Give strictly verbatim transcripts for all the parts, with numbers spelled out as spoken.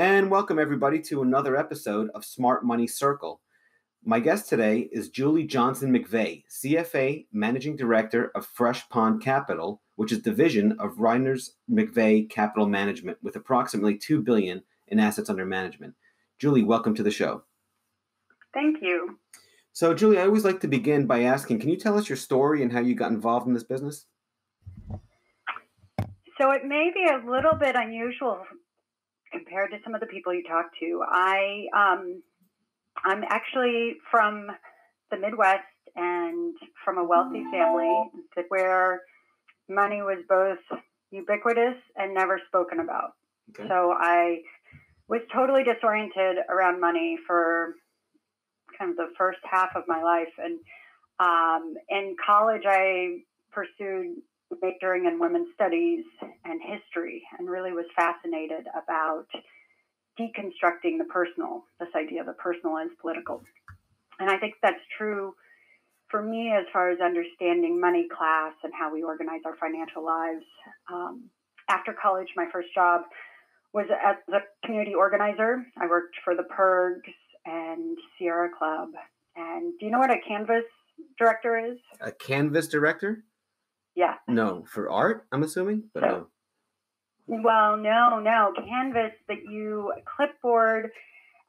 And welcome everybody to another episode of Smart Money Circle. My guest today is Julie Johnson McVeigh, C F A Managing Director of Fresh Pond Capital, which is a division of Reynders McVeigh Capital Management with approximately two billion dollars in assets under management. Julie, welcome to the show. Thank you. So Julie, I always like to begin by asking, can you tell us your story and how you got involved in this business? So it may be a little bit unusual compared to some of the people you talk to. I, um, I'm actually from the Midwest and from a wealthy family where money was both ubiquitous and never spoken about. Okay. So I was totally disoriented around money for kind of the first half of my life. And um, in college, I pursued majoring in women's studies and history, and really was fascinated about deconstructing the personal, this idea of the personal as political. And I think that's true for me as far as understanding money, class, and how we organize our financial lives. Um, after college, my first job was as a community organizer. I worked for the P I R Gs and Sierra Club. And do you know what a canvas director is? A canvas director? Yeah. No, for art, I'm assuming, but so, no. Well, no, no. Canvas that you clipboard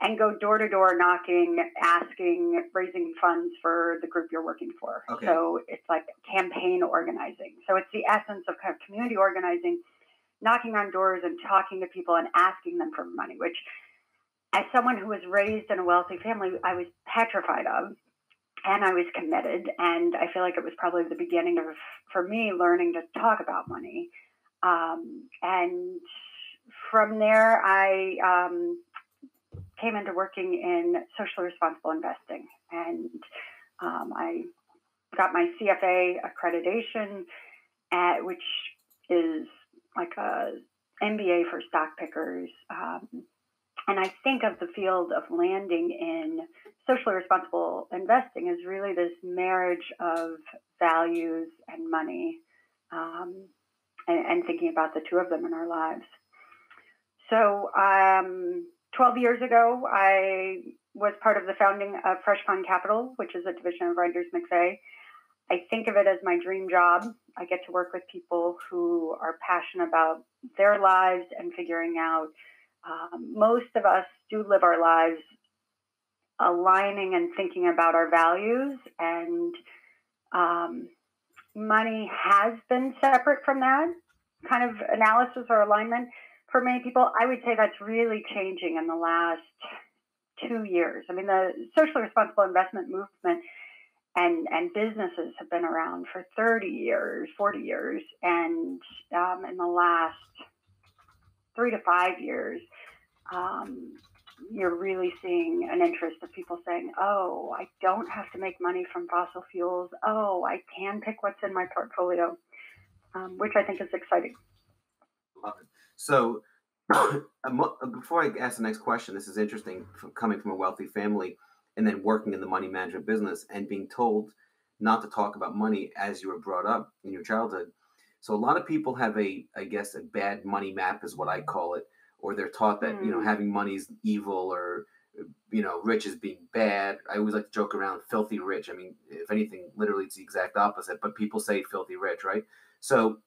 and go door to door knocking, asking, raising funds for the group you're working for. Okay. So it's like campaign organizing. So it's the essence of kind of community organizing, knocking on doors and talking to people and asking them for money, which as someone who was raised in a wealthy family, I was petrified of. And I was committed, and I feel like it was probably the beginning of, for me, learning to talk about money. Um, and from there, I um, came into working in socially responsible investing. And um, I got my C F A accreditation, at, which is like an M B A for stock pickers. Um, and I think of the field of landing in socially responsible investing is really this marriage of values and money, um, and, and thinking about the two of them in our lives. So um, twelve years ago, I was part of the founding of Fresh Pond Capital, which is a division of Reynders McVeigh. I think of it as my dream job. I get to work with people who are passionate about their lives and figuring out, um, most of us do live our lives aligning and thinking about our values, and um, money has been separate from that kind of analysis or alignment for many people. I would say that's really changing in the last two years. I mean, the socially responsible investment movement and, and businesses have been around for thirty years, forty years, and um, in the last three to five years, um, you're really seeing an interest of people saying, oh, I don't have to make money from fossil fuels. Oh, I can pick what's in my portfolio, um, which I think is exciting. Love it. So before I ask the next question, this is interesting, from coming from a wealthy family and then working in the money management business and being told not to talk about money as you were brought up in your childhood. So a lot of people have a, I guess, a bad money map is what I call it. Or they're taught that, you know, having money is evil, or, you know, rich is being bad. I always like to joke around filthy rich. I mean, if anything, literally it's the exact opposite, but people say filthy rich, right? So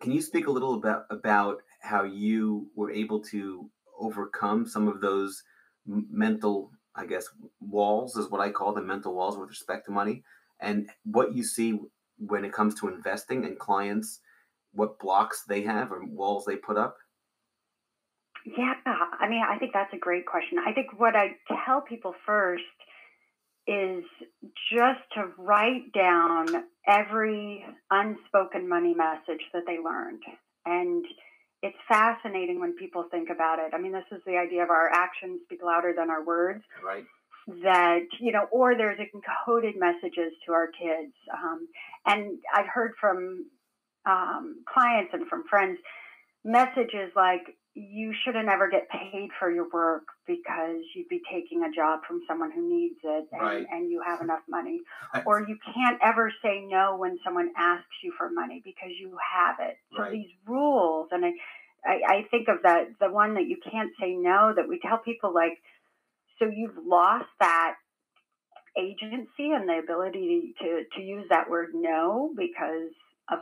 can you speak a little about, about how you were able to overcome some of those mental, I guess, walls is what I call the mental walls with respect to money, and what you see when it comes to investing and clients, what blocks they have or walls they put up? Yeah, I mean, I think that's a great question. I think what I tell people first is just to write down every unspoken money message that they learned. And it's fascinating when people think about it. I mean, this is the idea of our actions speak louder than our words. Right. That, you know, or there's encoded messages to our kids. Um, and I've heard from um, clients and from friends messages like, you shouldn't ever get paid for your work because you'd be taking a job from someone who needs it, and, right. and you have enough money. Or you can't ever say no when someone asks you for money because you have it. So right. these rules, and I, I, I think of that, the one that you can't say no, that we tell people like, so you've lost that agency and the ability to, to use that word no because of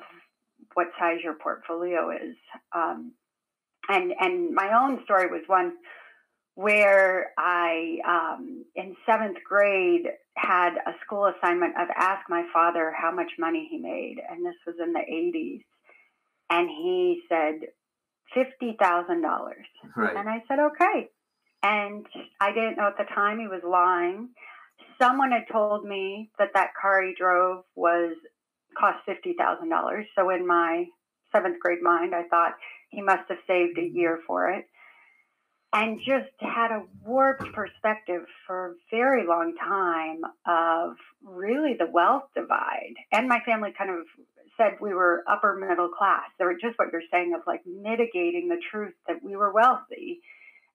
what size your portfolio is. Um, and, and my own story was one where I, um, in seventh grade, had a school assignment of ask my father how much money he made. And this was in the eighties. And he said, fifty thousand dollars. Right. And I said, okay. And I didn't know at the time he was lying. Someone had told me that that car he drove was cost fifty thousand dollars. So in my seventh grade mind, I thought he must have saved a year for it. And just had a warped perspective for a very long time of really the wealth divide. And my family kind of said we were upper middle class. They were just what you're saying of like mitigating the truth that we were wealthy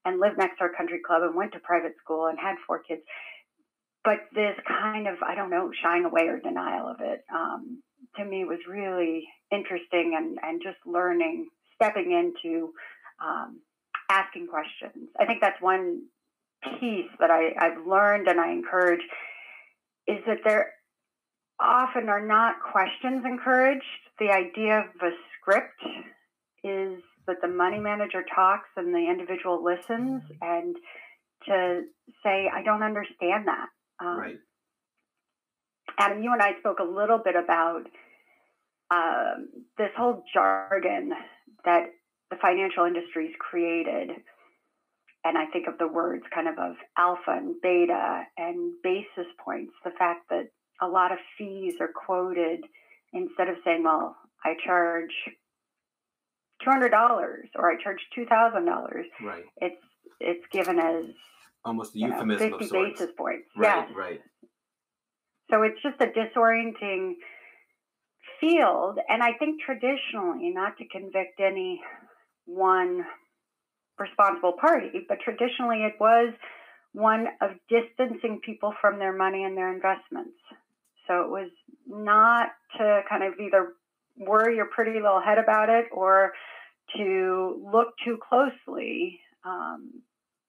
and lived next to our country club and went to private school and had four kids. But this kind of, I don't know, shying away or denial of it, um, to me was really interesting and, and just learning, stepping into um, asking questions. I think that's one piece that I, I've learned and I encourage is that there often are not questions encouraged. The idea of a script is that the money manager talks and the individual listens, and to say, I don't understand that. Um, right. Adam, you and I spoke a little bit about um, this whole jargon that the financial industry's created. And I think of the words kind of of alpha and beta and basis points, the fact that a lot of fees are quoted instead of saying, well, I charge two hundred dollars or I charge two thousand dollars. Right. It's, it's given as almost a euphemism know, fifty of sorts. Basis points. Right, yes. Right. So it's just a disorienting field. And I think traditionally, not to convict any one responsible party, but traditionally it was one of distancing people from their money and their investments. So it was not to kind of either worry your pretty little head about it or to look too closely. Um,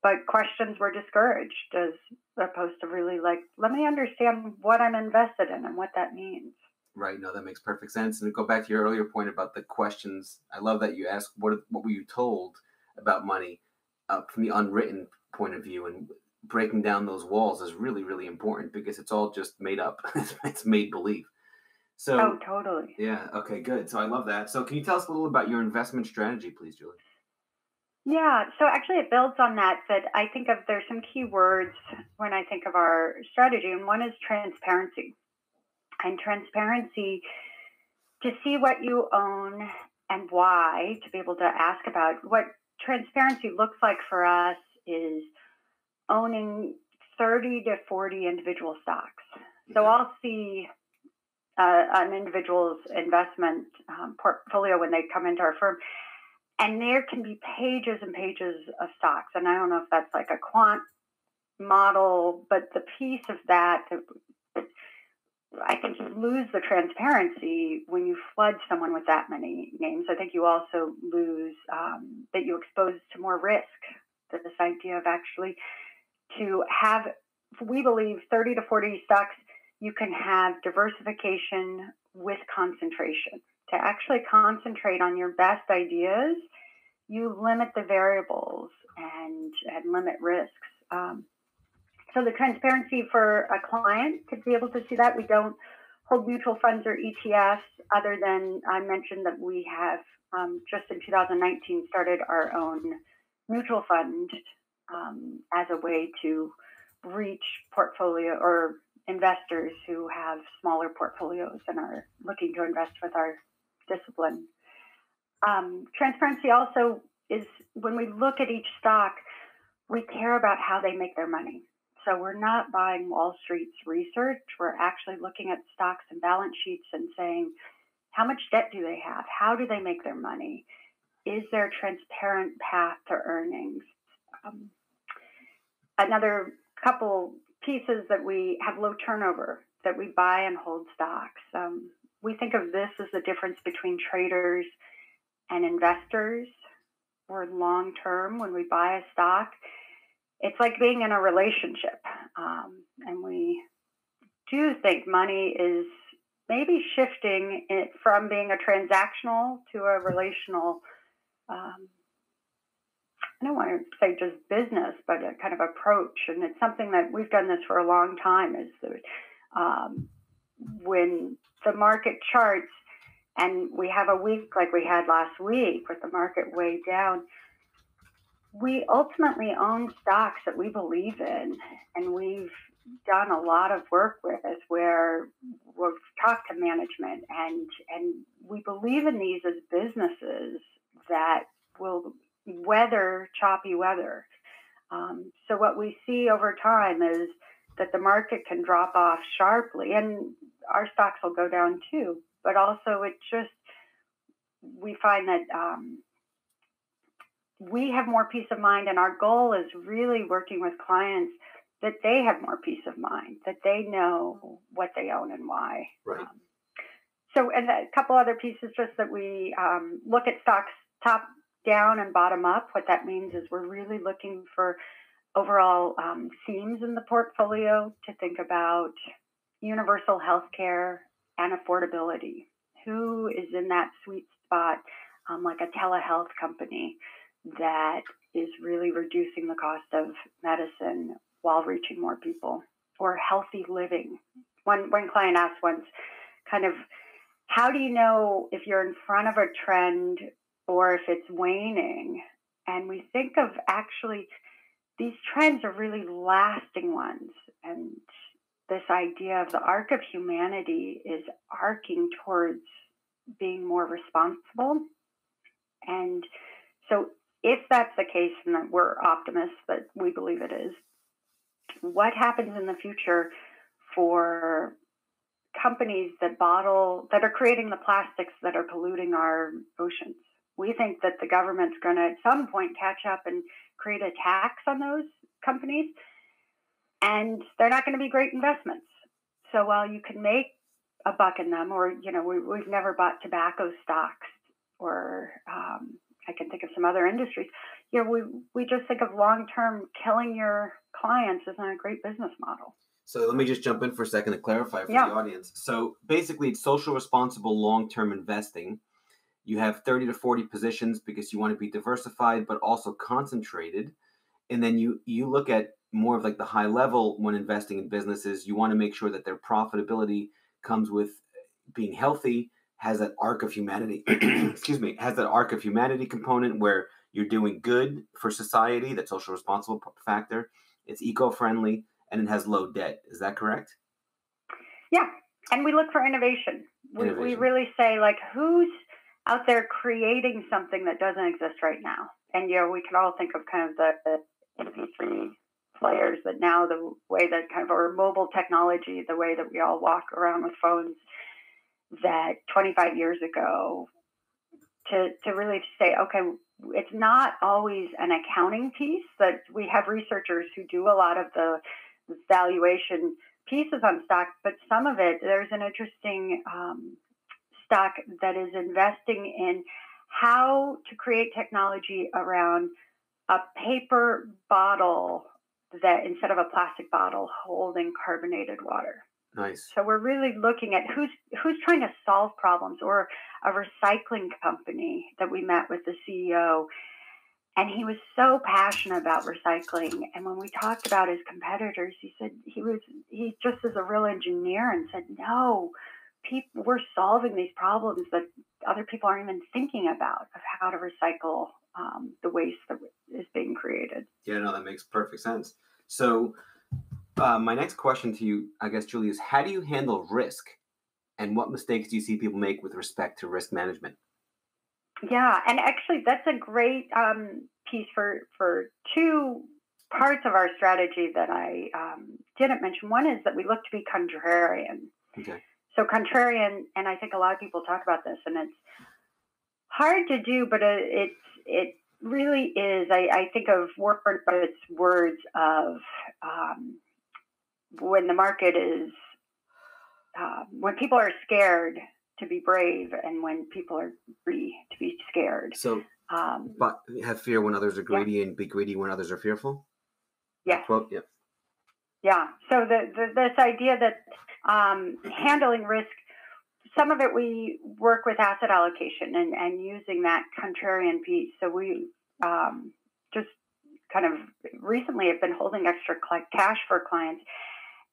but questions were discouraged as opposed to really like, let me understand what I'm invested in and what that means. Right. No, that makes perfect sense. And to go back to your earlier point about the questions, I love that you asked, what what were you told about money uh, from the unwritten point of view? And breaking down those walls is really, really important because it's all just made up. It's made believe. So, oh, totally. Yeah. Okay, good. So I love that. So can you tell us a little about your investment strategy, please, Julie? Yeah, so actually it builds on that, but I think of there's some key words when I think of our strategy, and one is transparency. And transparency, to see what you own and why, to be able to ask about what transparency looks like for us is owning thirty to forty individual stocks. So I'll see uh, an individual's investment um, portfolio when they come into our firm. And there can be pages and pages of stocks. And I don't know if that's like a quant model, but the piece of that, I think you lose the transparency when you flood someone with that many names. I think you also lose um, that you expose to more risk, that this idea of actually to have, we believe, thirty to forty stocks, you can have diversification with concentration. To actually concentrate on your best ideas, you limit the variables and, and limit risks. Um, so the transparency for a client to be able to see that. We don't hold mutual funds or E T Fs other than I mentioned that we have um, just in two thousand nineteen started our own mutual fund um, as a way to reach portfolio or investors who have smaller portfolios and are looking to invest with our discipline. Um, transparency also is when we look at each stock, we care about how they make their money. So we're not buying Wall Street's research. We're actually looking at stocks and balance sheets and saying, how much debt do they have? How do they make their money? Is there a transparent path to earnings? Um, another couple pieces that we have low turnover, that we buy and hold stocks. Um, We think of this as the difference between traders and investors. We're long-term when we buy a stock. It's like being in a relationship. Um, and we do think money is maybe shifting it from being a transactional to a relational, um, I don't want to say just business, but a kind of approach. And it's something that we've done this for a long time is that, um, when the market charts and we have a week like we had last week with the market way down, we ultimately own stocks that we believe in, and we've done a lot of work with us where we've talked to management, and and we believe in these as businesses that will weather choppy weather. Um, so what we see over time is that the market can drop off sharply, and our stocks will go down too. But also it just, we find that um, we have more peace of mind, and our goal is really working with clients that they have more peace of mind, that they know what they own and why. Right. Um, so, and a couple other pieces just that we um, look at stocks top down and bottom up. What that means is we're really looking for overall um, themes in the portfolio to think about universal healthcare and affordability. Who is in that sweet spot, um, like a telehealth company that is really reducing the cost of medicine while reaching more people, or healthy living? One, one client asked once, kind of, how do you know if you're in front of a trend or if it's waning? And we think of actually, these trends are really lasting ones. And this idea of the arc of humanity is arcing towards being more responsible. And so if that's the case, and we're optimists, but we believe it is, what happens in the future for companies that bottle, that are creating the plastics that are polluting our oceans? We think that the government's going to at some point catch up and create a tax on those companies, and they're not going to be great investments. So while you can make a buck in them, or, you know, we, we've never bought tobacco stocks, or um, I can think of some other industries, you know, we, we just think of long-term killing your clients is not a great business model. So let me just jump in for a second to clarify for yeah. the audience. So basically it's social responsible long-term investing. You have thirty to forty positions because you want to be diversified, but also concentrated. And then you, you look at more of like the high level when investing in businesses. You want to make sure that their profitability comes with being healthy, has that arc of humanity, excuse me, has that arc of humanity component where you're doing good for society, that social responsible factor. It's eco-friendly, and it has low debt. Is that correct? Yeah. And we look for innovation. innovation. We, we really say, like, who's out there creating something that doesn't exist right now? And, you know, we can all think of kind of the, the M P three players, but now the way that kind of our mobile technology, the way that we all walk around with phones, that twenty-five years ago, to, to really say, okay, it's not always an accounting piece, that we have researchers who do a lot of the valuation pieces on stock, but some of it, there's an interesting um, stock that is investing in how to create technology around a paper bottle that instead of a plastic bottle holding carbonated water. Nice. So we're really looking at who's who's trying to solve problems, or a recycling company that we met with the C E O, and he was so passionate about recycling. And when we talked about his competitors, he said he was he just is a real engineer and said, no, people, we're solving these problems that other people aren't even thinking about, of how to recycle um, the waste that is being created. Yeah, no, that makes perfect sense. So. Uh, my next question to you, I guess, Julie, is how do you handle risk, and what mistakes do you see people make with respect to risk management? Yeah, and actually that's a great um, piece for, for two parts of our strategy that I um, didn't mention. One is that we look to be contrarian. Okay. So contrarian, and I think a lot of people talk about this, and it's hard to do, but it, it, it really is. I, I think of words, but it's words of... Um, when the market is, uh, when people are scared, to be brave, and when people are free, to be scared. So Um, but have fear when others are greedy yeah. and be greedy when others are fearful? Yes. Well, yeah. Yeah. So the, the, this idea that um, handling risk, some of it we work with asset allocation and, and using that contrarian piece. So we um, just kind of recently have been holding extra cash for clients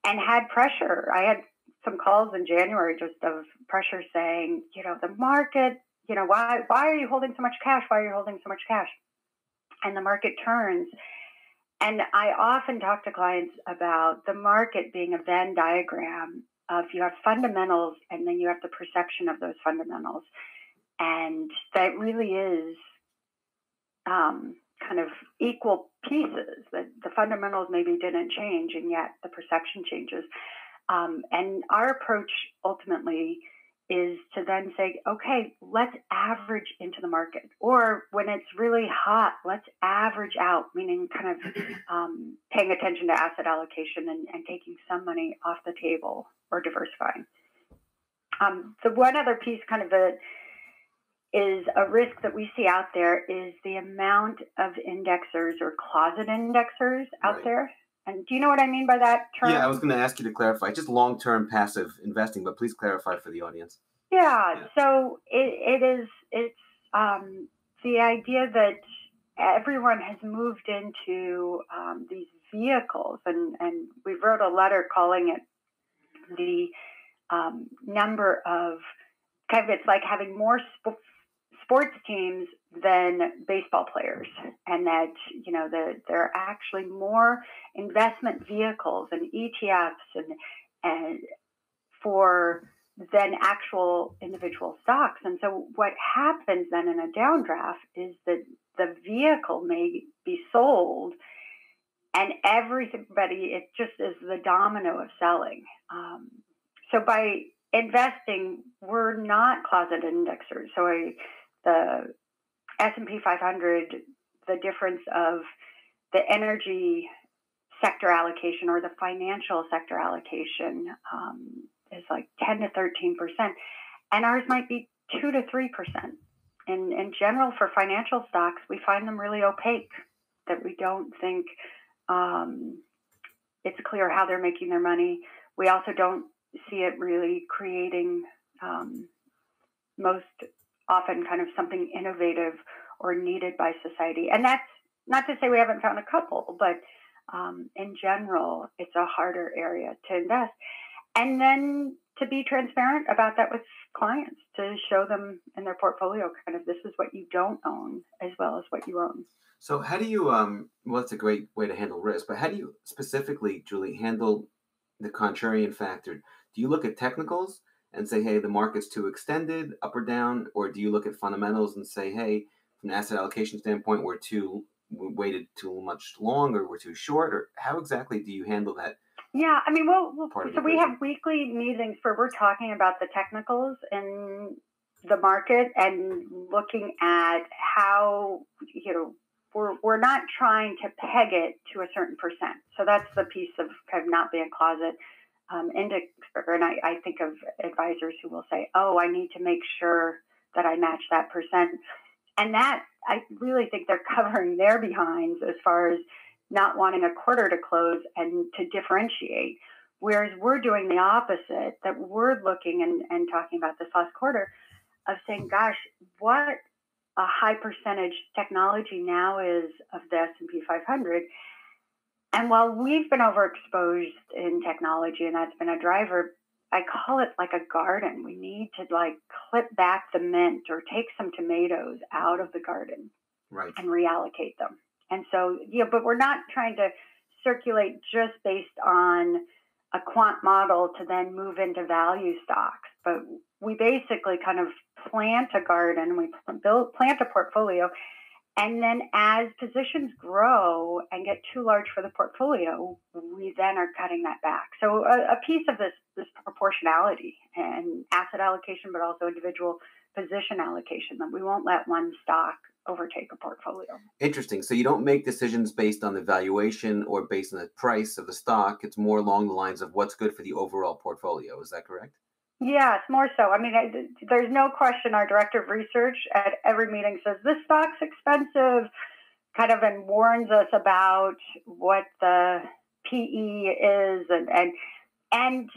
and had pressure. I had some calls in January just of pressure saying, you know, the market, you know, why, why are you holding so much cash? Why are you holding so much cash? And the market turns. And I often talk to clients about the market being a Venn diagram of you have fundamentals and then you have the perception of those fundamentals. And that really is um, kind of equal pieces, that the fundamentals maybe didn't change and yet the perception changes. Um, and our approach ultimately is to then say, okay, let's average into the market. Or when it's really hot, let's average out, meaning kind of um, paying attention to asset allocation and, and taking some money off the table or diversifying. Um, the one other piece kind of a, is a risk that we see out there is the amount of indexers or closet indexers out right. there. And do you know what I mean by that term? Yeah, I was going to ask you to clarify. Just long-term passive investing, but please clarify for the audience. Yeah, yeah. so it, it is, it's um, the idea that everyone has moved into um, these vehicles, and, and we wrote a letter calling it the um, number of, kind of it's like having more sp- sports teams than baseball players, and that, you know, the, there are actually more investment vehicles and E T Fs and, and for than actual individual stocks. And so what happens then in a downdraft is that the vehicle may be sold and everybody, it just is the domino of selling. Um, so by investing, we're not closet indexers. So I, the S and P five hundred, the difference of the energy sector allocation or the financial sector allocation um, is like ten to thirteen percent. And ours might be two to three percent. And in general, for financial stocks, we find them really opaque, that we don't think um, it's clear how they're making their money. We also don't see it really creating um, most often kind of something innovative or needed by society. And that's not to say we haven't found a couple, but um, in general, it's a harder area to invest. And then to be transparent about that with clients, to show them in their portfolio kind of this is what you don't own as well as what you own. So how do you, um, well, that's a great way to handle risk, but how do you specifically, Julie, handle the contrarian factor? Do you look at technicals and say, hey, the market's too extended, up or down? Or do you look at fundamentals and say, hey, from an asset allocation standpoint, we're too we're weighted too much long, or we're too short? Or how exactly do you handle that? Yeah, I mean, well, well so we have weekly meetings where we're talking about the technicals in the market and looking at how, you know, we're, we're not trying to peg it to a certain percent. So that's the piece of kind of not being a closet Um, index, and I, I think of advisors who will say, oh, I need to make sure that I match that percent. And that, I really think they're covering their behinds as far as not wanting a quarter to close and to differentiate. Whereas we're doing the opposite, that we're looking and, and talking about this last quarter of saying, gosh, what a high percentage technology now is of the S and P five hundred. And while we've been overexposed in technology, and that's been a driver, I call it like a garden. We need to like clip back the mint or take some tomatoes out of the garden right. and reallocate them. And so, yeah, but we're not trying to circulate just based on a quant model to then move into value stocks. But we basically kind of plant a garden, we build, plant a portfolio. And then as positions grow and get too large for the portfolio, we then are cutting that back. So a, a piece of this, this proportionality and asset allocation, but also individual position allocation, that we won't let one stock overtake a portfolio. Interesting. So you don't make decisions based on the valuation or based on the price of the stock. It's more along the lines of what's good for the overall portfolio. Is that correct? Yes, more so. I mean, I, there's no question our director of research at every meeting says this stock's expensive, kind of, and warns us about what the P E is. And, and, and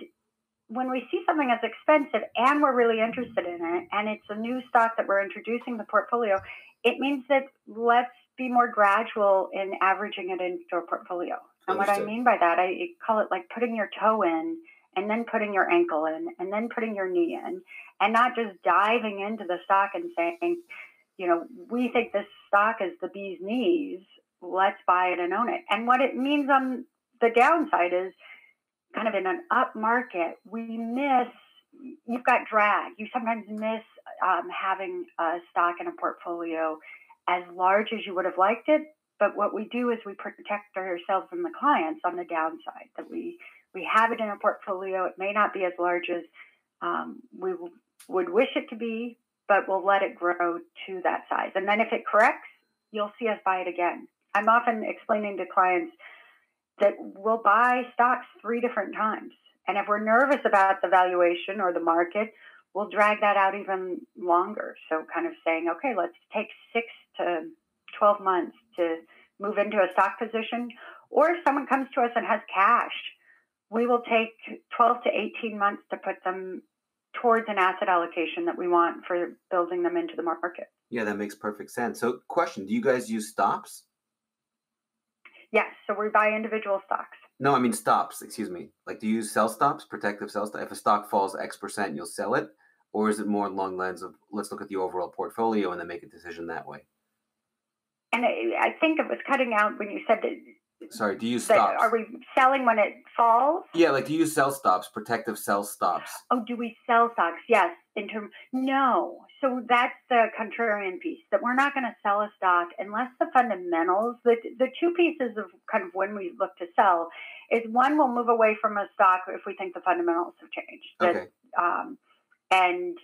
when we see something that's expensive and we're really interested in it, and it's a new stock that we're introducing the portfolio, it means that let's be more gradual in averaging it into our portfolio. And what I mean by that, I call it like putting your toe in and then putting your ankle in and then putting your knee in, and not just diving into the stock and saying, you know, we think this stock is the bee's knees, let's buy it and own it. And what it means on the downside is kind of in an up market, we miss, you've got drag. You sometimes miss um, having a stock in a portfolio as large as you would have liked it. But what we do is we protect ourselves and the clients on the downside, that we we have it in a portfolio. It may not be as large as um, we w- would wish it to be, but we'll let it grow to that size. And then if it corrects, you'll see us buy it again. I'm often explaining to clients that we'll buy stocks three different times. And if we're nervous about the valuation or the market, we'll drag that out even longer. So kind of saying, okay, let's take six to twelve months to move into a stock position. Or if someone comes to us and has cash, we will take twelve to eighteen months to put them towards an asset allocation that we want for building them into the market. Yeah, that makes perfect sense. So question, do you guys use stops? Yes. So we buy individual stocks. No, I mean stops, excuse me. Like, do you use sell stops, protective sell stops? If a stock falls X percent, you'll sell it? Or is it more along the lens of, let's look at the overall portfolio and then make a decision that way? And I think it was cutting out when you said that. Sorry, do you use stops? Are we selling when it falls? Yeah, like do you use sell stops, protective sell stops? Oh, do we sell stocks? Yes. In term, no. So that's the contrarian piece, that we're not going to sell a stock unless the fundamentals, the, the two pieces of kind of when we look to sell is, one, we'll move away from a stock if we think the fundamentals have changed. Okay. That, um, and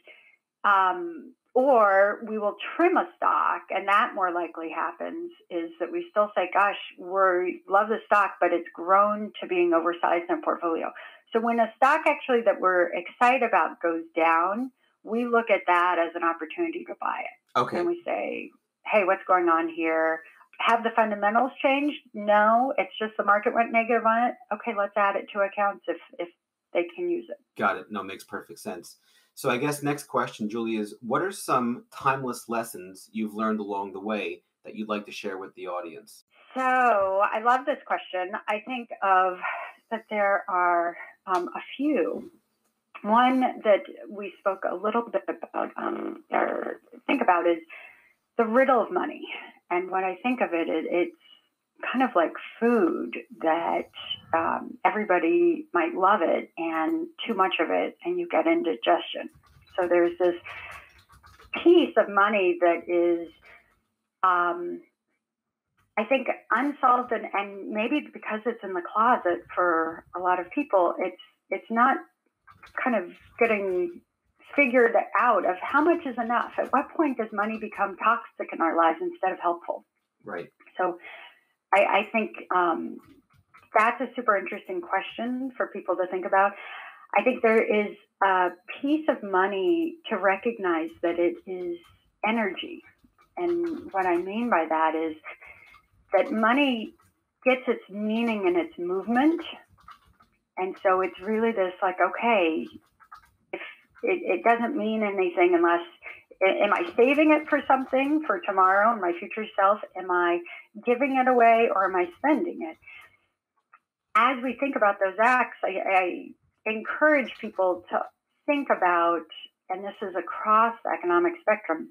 um Or we will trim a stock, and that more likely happens is that we still say, gosh, we love the stock, but it's grown to being oversized in a portfolio. So when a stock actually that we're excited about goes down, we look at that as an opportunity to buy it. Okay. And we say, hey, what's going on here? Have the fundamentals changed? No, it's just the market went negative on it. Okay, let's add it to accounts if, if they can use it. Got it. No, makes perfect sense. So I guess next question, Julie, is what are some timeless lessons you've learned along the way that you'd like to share with the audience? So I love this question. I think of that there are um, a few. One that we spoke a little bit about um, or think about is the riddle of money. And when I think of it, it it's kind of like food that um, everybody might love it, and too much of it, and you get indigestion. So there's this piece of money that is, um, I think, unsolved, and, and maybe because it's in the closet for a lot of people, it's it's not kind of getting figured out of how much is enough. At what point does money become toxic in our lives instead of helpful? Right. So I, I think um, that's a super interesting question for people to think about. I think there is a piece of money to recognize that it is energy. And what I mean by that is that money gets its meaning in its movement. And so it's really this like, okay, if it, it doesn't mean anything unless, am I saving it for something for tomorrow and my future self? Am I giving it away, or am I spending it? As we think about those acts, I, I encourage people to think about, and this is across the economic spectrum,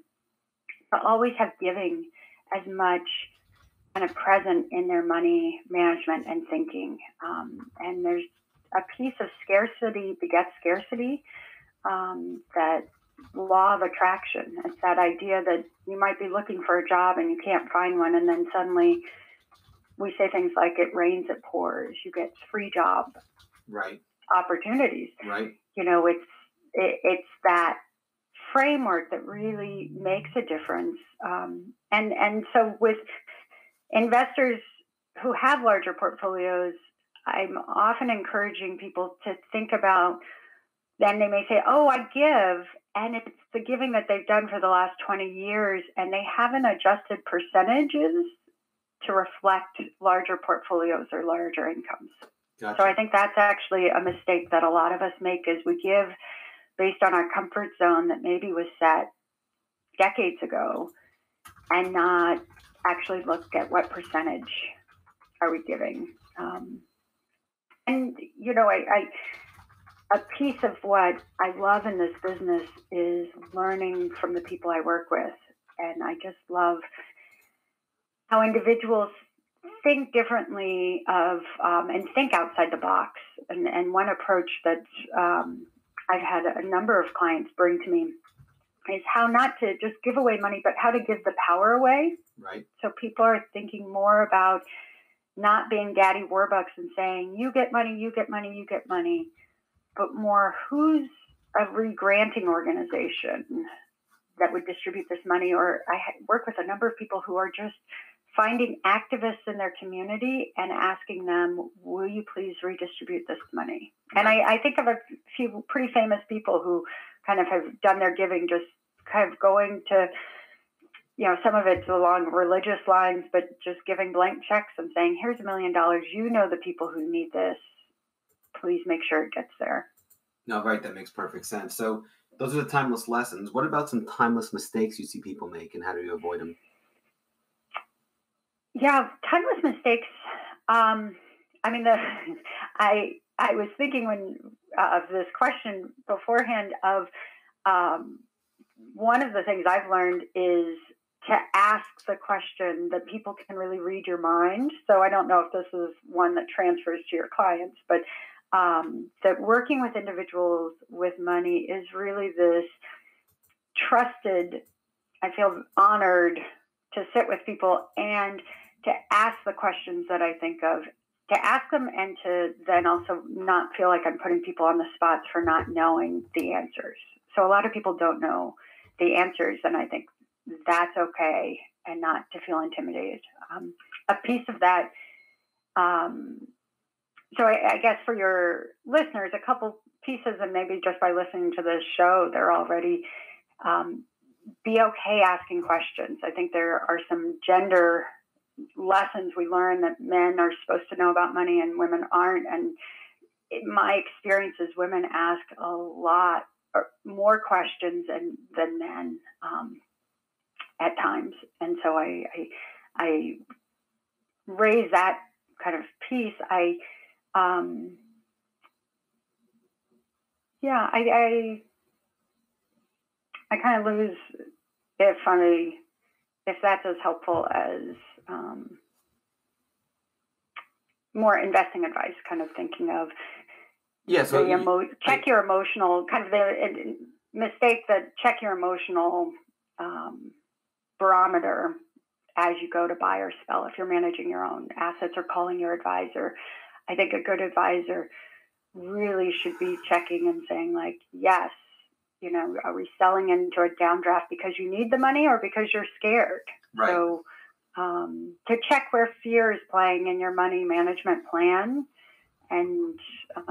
to always have giving as much kind of present in their money management and thinking. Um, and there's a piece of scarcity begets scarcity, um, that law of attraction. It's that idea that you might be looking for a job and you can't find one, and then suddenly we say things like, it rains, it pours, you get free job right opportunities. Right. You know, it's it, it's that framework that really makes a difference. Um, and and so with investors who have larger portfolios, I'm often encouraging people to think about then they may say, oh, I give. And it's the giving that they've done for the last twenty years, and they haven't adjusted percentages to reflect larger portfolios or larger incomes. Gotcha. So I think that's actually a mistake that a lot of us make, is we give based on our comfort zone that maybe was set decades ago, and not actually look at what percentage are we giving. Um, and, you know, I... I A piece of what I love in this business is learning from the people I work with. And I just love how individuals think differently of um, and think outside the box. And, and one approach that um, I've had a number of clients bring to me is how not to just give away money, but how to give the power away. Right. So people are thinking more about not being Daddy Warbucks and saying, you get money, you get money, you get money. But more, who's a regranting organization that would distribute this money? Or I work with a number of people who are just finding activists in their community and asking them, will you please redistribute this money? Right. And I, I think of a few pretty famous people who kind of have done their giving, just kind of going to, you know, some of it's along religious lines, but just giving blank checks and saying, here's a million dollars. You know the people who need this. Please make sure it gets there. No, right. That makes perfect sense. So those are the timeless lessons. What about some timeless mistakes you see people make, and how do you avoid them? Yeah, timeless mistakes. Um, I mean, the, I I was thinking when uh, of this question beforehand of um, one of the things I've learned is to ask the question that people can really read your mind. So I don't know if this is one that transfers to your clients, but Um, that working with individuals with money is really this trusted, I feel honored to sit with people and to ask the questions that I think of, to ask them and to then also not feel like I'm putting people on the spots for not knowing the answers. So a lot of people don't know the answers, and I think that's okay, and not to feel intimidated. Um, a piece of that, um, So I, I guess for your listeners, a couple pieces, and maybe just by listening to this show, they're already um, be okay asking questions. I think there are some gender lessons we learn that men are supposed to know about money and women aren't. And in my experience is women ask a lot or more questions and, than men um, at times. And so I, I, I raise that kind of piece. I Um, yeah, I, I, I kind of lose if I, if that's as helpful as, um, more investing advice, kind of thinking of, yeah, so the emo- you, check your emotional kind of the mistake that check your emotional, um, barometer as you go to buy or sell. If you're managing your own assets or calling your advisor, I think a good advisor really should be checking and saying, like, yes, you know, are we selling into a downdraft because you need the money or because you're scared? Right. So um, to check where fear is playing in your money management plan, and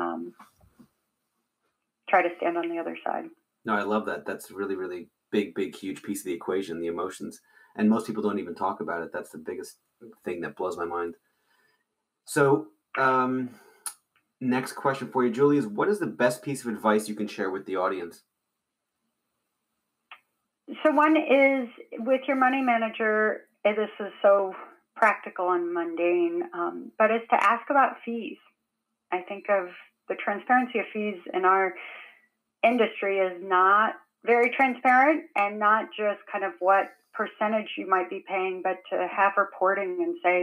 um, try to stand on the other side. No, I love that. That's really, really big, big, huge piece of the equation, the emotions. And most people don't even talk about it. That's the biggest thing that blows my mind. So Um, next question for you, Julie, is what is the best piece of advice you can share with the audience? So one is with your money manager, and this is so practical and mundane, um, but is to ask about fees. I think of the transparency of fees in our industry is not very transparent, and not just kind of what percentage you might be paying, but to have reporting and say,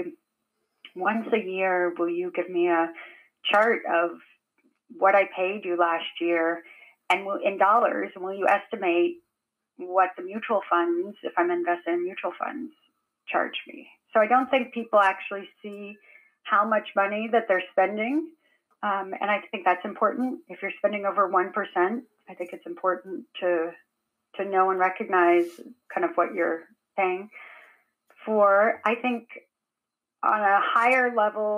once a year, will you give me a chart of what I paid you last year, and will, in dollars, and will you estimate what the mutual funds, if I'm invested in mutual funds, charge me? So I don't think people actually see how much money that they're spending, um, and I think that's important. If you're spending over one percent, I think it's important to to know and recognize kind of what you're paying for. I think on a higher level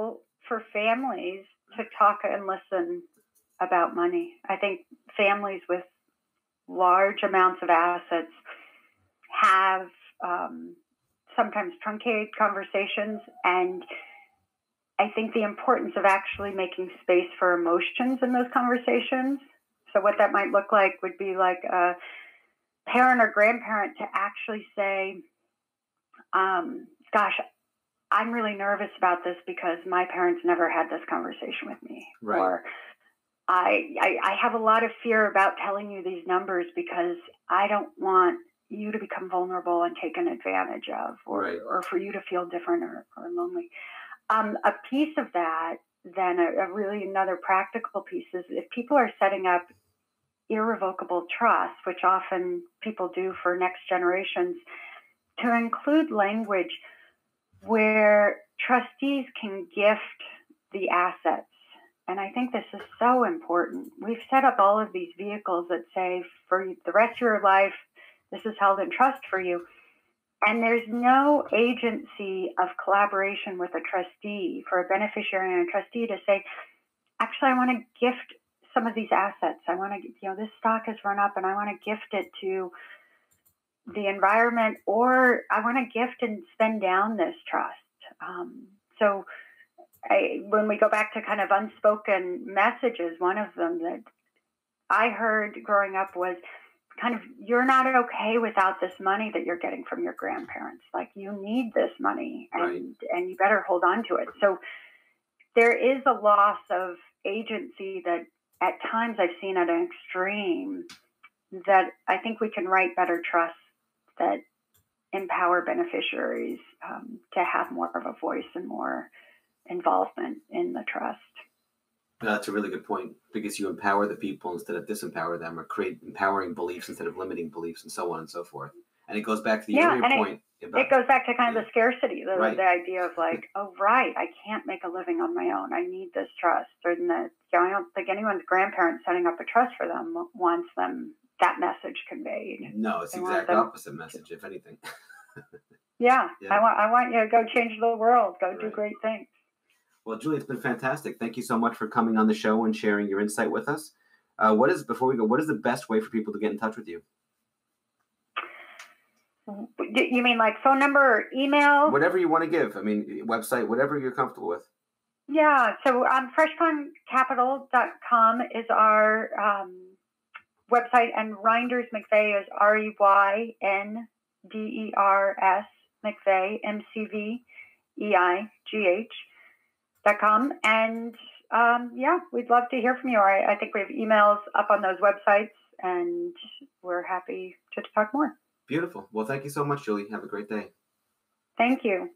for families to talk and listen about money. I think families with large amounts of assets have um, sometimes truncated conversations, and I think the importance of actually making space for emotions in those conversations. So what that might look like would be like a parent or grandparent to actually say, um, gosh, I'm really nervous about this because my parents never had this conversation with me. Right. Or I, I, I have a lot of fear about telling you these numbers because I don't want you to become vulnerable and taken advantage of, or, right. or for you to feel different or, or lonely. Um, a piece of that, then a, a really another practical piece is if people are setting up irrevocable trust, which often people do for next generations, to include language where trustees can gift the assets. And I think this is so important. We've set up all of these vehicles that say, for the rest of your life, this is held in trust for you. And there's no agency of collaboration with a trustee for a beneficiary and a trustee to say, actually, I want to gift some of these assets. I want to, you know, this stock has run up and I want to gift it to the environment, or I want to gift and spend down this trust. Um, so I, when we go back to kind of unspoken messages, one of them that I heard growing up was, kind of, you're not okay without this money that you're getting from your grandparents. Like, you need this money, and right. and you better hold on to it. So there is a loss of agency that at times I've seen at an extreme that I think we can write better trusts that empower beneficiaries um, to have more of a voice and more involvement in the trust. That's a really good point, because you empower the people instead of disempower them, or create empowering beliefs instead of limiting beliefs, and so on and so forth. And it goes back to the yeah, earlier point. It, about, it goes back to kind yeah. of the scarcity, the, right. the idea of like, oh, right, I can't make a living on my own. I need this trust. Or the, you know, I don't think anyone's grandparents setting up a trust for them wants them that message conveyed. No, it's the exact opposite message, if anything. yeah, yeah, I want I want you to go change the world, go right. do great things. Well, Julie, it's been fantastic. Thank you so much for coming on the show and sharing your insight with us. Uh, what is, before we go, what is the best way for people to get in touch with you? You mean like phone number or email? Whatever you want to give. I mean, website, whatever you're comfortable with. Yeah. So um, fresh pond capital dot com is our um, website, and Reynders McVeigh is R E Y N D E R S McVeigh, M C V E I G H. Com. And um, yeah, we'd love to hear from you. I, I think we have emails up on those websites, and we're happy to talk more. Beautiful. Well, thank you so much, Julie. Have a great day. Thank you.